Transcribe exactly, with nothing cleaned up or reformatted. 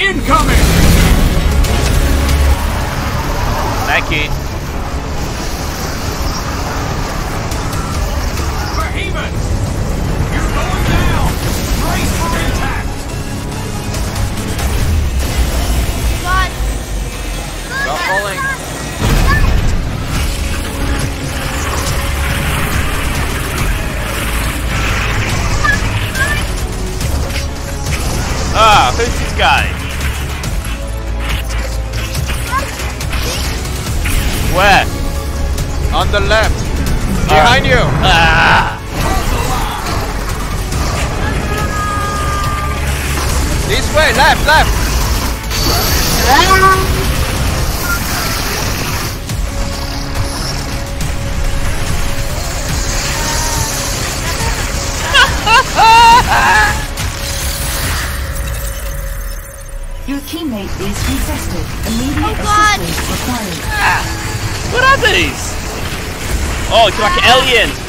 incoming! Thank you. Behemoth! You're going down! Brace for impact! God! Stop falling! Ah, who's this guy? Where? On the left. Uh, Behind you. Ah. This way, left, left. Your teammate is infested. Immediate oh assistance required. Ah. What are these? Oh, it's like aliens!